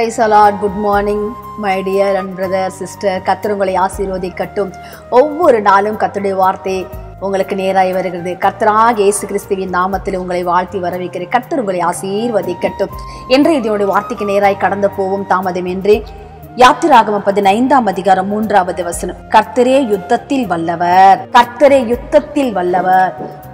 Praise the Lord. Good morning, my dear and brother, sister. கர்த்தருங்களை ஆசீர்வதிக்கட்டும். ஒவ்வொரு நாளும் கர்த்தருடைய வார்த்தை உங்களுக்கு நேராய் வருகிறது. கர்த்தராகிய இயேசு கிறிஸ்துவின் நாமத்தில் உங்களை வாழ்த்தி வரவேற்கிறேன். கர்த்தருங்களை ஆசீர்வதிக்கட்டும். இன்று இதனுடைய வார்த்தைக்கு நேராய் கடந்து போவோம் தாமதமின்றி. யாத்திராகமம் 15:3. கர்த்தரே யுத்தத்தில் வல்லவர்.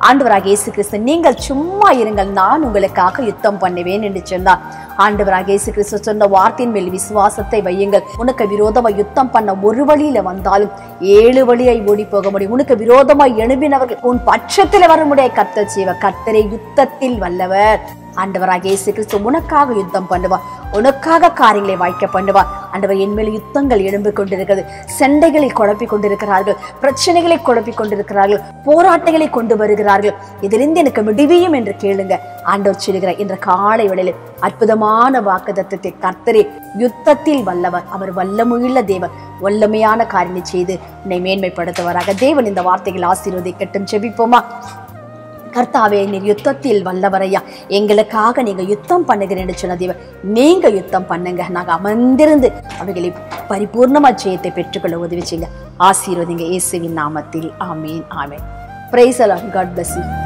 ஆண்டவராகிய இயேசு கிறிஸ்து, நீங்கள் சும்மா இருங்கள், நான் உங்களுக்காக யுத்தம் பண்ணுவேன் என்று சொன்னார். ஆண்டவராகிய இயேசு கிறிஸ்து சொன்ன வார்த்தையின் மேல் விசுவாசத்தை வையுங்கள். உனக்கு விரோதமாய் யுத்தம் பண்ண ஒரு வழியில வந்தாலும் 7 வழியாய் ஓடி போக முடியும். உனக்கு விரோதமாய் எழும்பினவர்கள் உன் பட்சத்தில் வர முடிய கர்த்தர் செய்வார். கர்த்தரே யுத்தத்தில் வல்லவர். ஆண்டவராகிய இயேசு கிறிஸ்து உனக்காக யுத்தம் பண்ணுவார், உனக்காக காரியங்களை வாய்க்க பண்ணுவார். ஆண்டவர், என் மேல் யுத்தங்கள் எழும்பிக் கொண்டிருக்கிறது, சண்டைகளை குழப்பிக் கொண்டிருக்கிறார்கள், பிரச்சனைகளை குழப்பிக் கொண்டிருக்கிறார்கள், போராட்டங்களை கொண்டு வருகிறார்கள், இதிலிருந்து எனக்கு விடுவியும் என்று கேளுங்க. ஆண்டவர் சொல்கிறார் என்ற காலை வேளையில் அற்புதமான வாக்குத்தத்தத்தை. கர்த்தரே யுத்தத்தில் வல்லவர். அவர் வல்லமுள்ள தேவன், வல்லமையான காரியங்களை செய்து உன்னை மேன்மைப்படுத்துவாராக. தேவன் இந்த வார்த்தைகள் ஆசீர்வதிக்கட்டும். ஜெபிப்போமா. கர்த்தாவே, நீர் யுத்தத்தில் வல்லவரையா, எங்களுக்காக நீங்கள் யுத்தம் பண்ணுகிறேன்னு சொன்ன தேவன், நீங்கள் யுத்தம் பண்ணுங்க. நாங்கள் அமர்ந்திருந்து அவைகளை பரிபூர்ணமா ஜெயத்தை பெற்றுக்கொள்ள உதவி செய்யுங்க. ஆசீர்வதிங்க இயேசுவின் நாமத்தில். ஆமீன். ஆமீன். Praise the lord. God bless you.